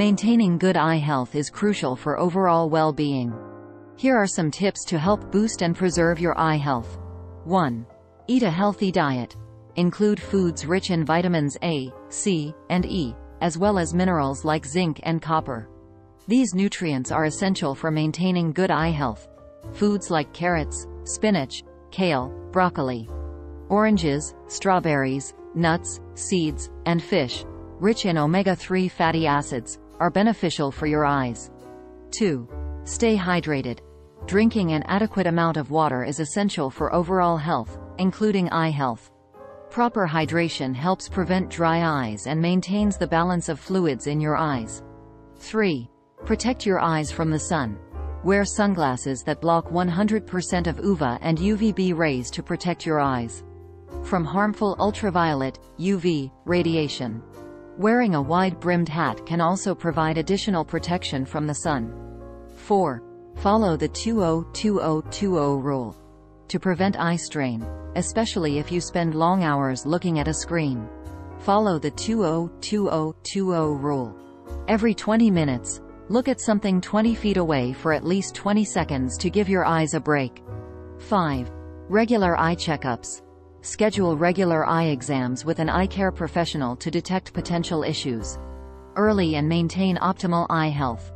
Maintaining good eye health is crucial for overall well-being. Here are some tips to help boost and preserve your eye health. 1. Eat a healthy diet. Include foods rich in vitamins A, C, and E, as well as minerals like zinc and copper. These nutrients are essential for maintaining good eye health. Foods like carrots, spinach, kale, broccoli, oranges, strawberries, nuts, seeds, and fish, rich in omega-3 fatty acids, are beneficial for your eyes. 2. Stay hydrated. Drinking an adequate amount of water is essential for overall health, including eye health. Proper hydration helps prevent dry eyes and maintains the balance of fluids in your eyes. 3. Protect your eyes from the sun. Wear sunglasses that block 100% of UVA and UVB rays to protect your eyes from harmful ultraviolet, UV, radiation. Wearing a wide-brimmed hat can also provide additional protection from the sun. 4. Follow the 20-20-20 rule to prevent eye strain, especially if you spend long hours looking at a screen. Follow the 20-20-20 rule. Every 20 minutes, look at something 20 feet away for at least 20 seconds to give your eyes a break. 5. Regular eye checkups. Schedule regular eye exams with an eye care professional to detect potential issues early and maintain optimal eye health.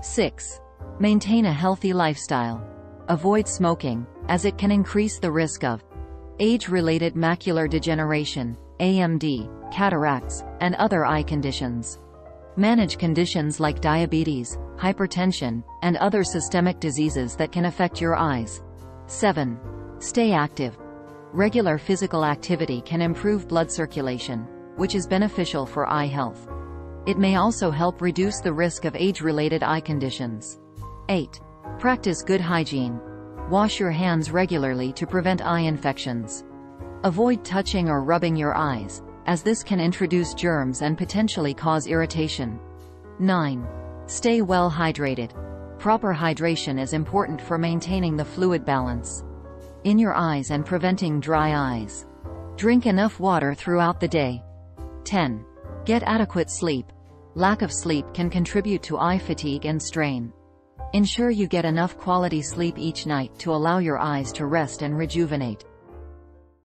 6. Maintain a healthy lifestyle. Avoid smoking, as it can increase the risk of age-related macular degeneration, AMD, cataracts, and other eye conditions. Manage conditions like diabetes, hypertension, and other systemic diseases that can affect your eyes. 7. Stay active. Regular physical activity can improve blood circulation, which is beneficial for eye health. It may also help reduce the risk of age-related eye conditions. 8. Practice good hygiene. Wash your hands regularly to prevent eye infections. Avoid touching or rubbing your eyes, as this can introduce germs and potentially cause irritation. 9. Stay well hydrated. Proper hydration is important for maintaining the fluid balance in your eyes and preventing dry eyes. Drink enough water throughout the day. 10. Get adequate sleep. Lack of sleep can contribute to eye fatigue and strain. Ensure you get enough quality sleep each night to allow your eyes to rest and rejuvenate.